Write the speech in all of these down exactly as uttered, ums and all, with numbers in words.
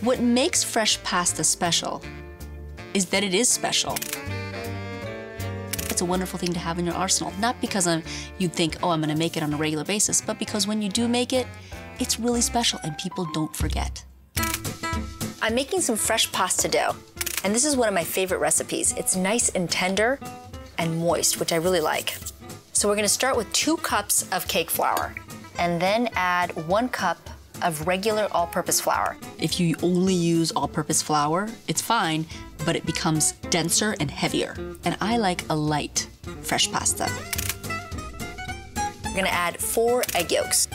What makes fresh pasta special is that it is special. It's a wonderful thing to have in your arsenal, not because I'm, you'd think, oh, I'm gonna make it on a regular basis, but because when you do make it, it's really special and people don't forget. I'm making some fresh pasta dough, and this is one of my favorite recipes. It's nice and tender and moist, which I really like. So we're gonna start with two cups of cake flour and then add one cup of regular all-purpose flour. If you only use all-purpose flour, it's fine, but it becomes denser and heavier. And I like a light fresh pasta. We're gonna add four egg yolks.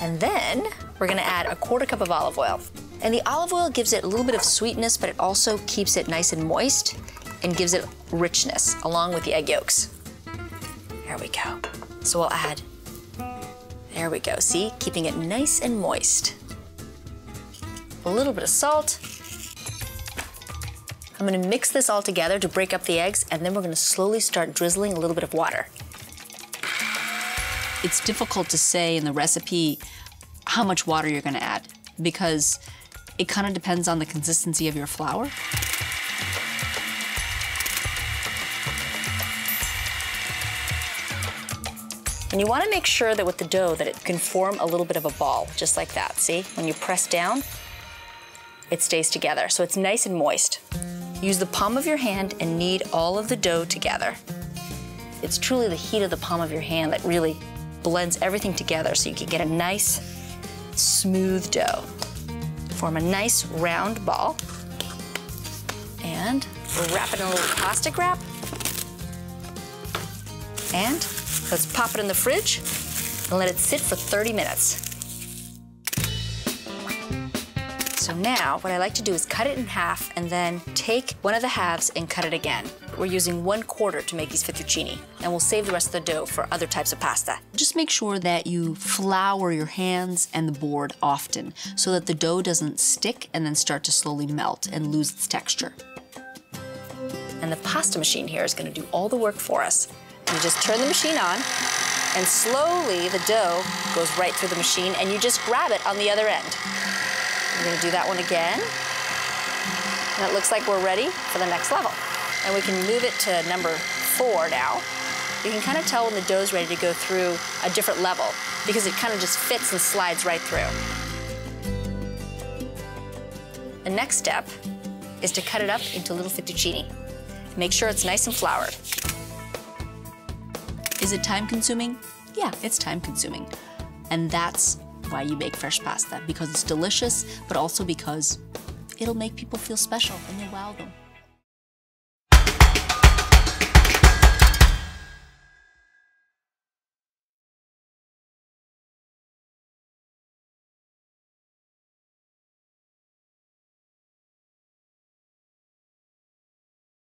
And then we're gonna add a quarter cup of olive oil. And the olive oil gives it a little bit of sweetness, but it also keeps it nice and moist and gives it richness along with the egg yolks. There we go. So we'll add, there we go, see? Keeping it nice and moist. A little bit of salt. I'm gonna mix this all together to break up the eggs, and then we're gonna slowly start drizzling a little bit of water. It's difficult to say in the recipe how much water you're gonna add, because it kind of depends on the consistency of your flour. And you want to make sure that with the dough that it can form a little bit of a ball, just like that, see? When you press down, it stays together, so it's nice and moist. Use the palm of your hand and knead all of the dough together. It's truly the heat of the palm of your hand that really blends everything together so you can get a nice, smooth dough. Form a nice round ball. And we're wrapping a little plastic wrap. And let's pop it in the fridge and let it sit for thirty minutes. So now what I like to do is cut it in half and then take one of the halves and cut it again. We're using one quarter to make these fettuccine, and we'll save the rest of the dough for other types of pasta. Just make sure that you flour your hands and the board often so that the dough doesn't stick and then start to slowly melt and lose its texture. And the pasta machine here is gonna do all the work for us. You just turn the machine on, and slowly the dough goes right through the machine, and you just grab it on the other end. We're gonna do that one again. And it looks like we're ready for the next level. And we can move it to number four now. You can kind of tell when the dough's ready to go through a different level because it kind of just fits and slides right through. The next step is to cut it up into little fettuccine. Make sure it's nice and floured. Is it time consuming? Yeah, it's time consuming. And that's why you make fresh pasta, because it's delicious, but also because it'll make people feel special and you'll wow them.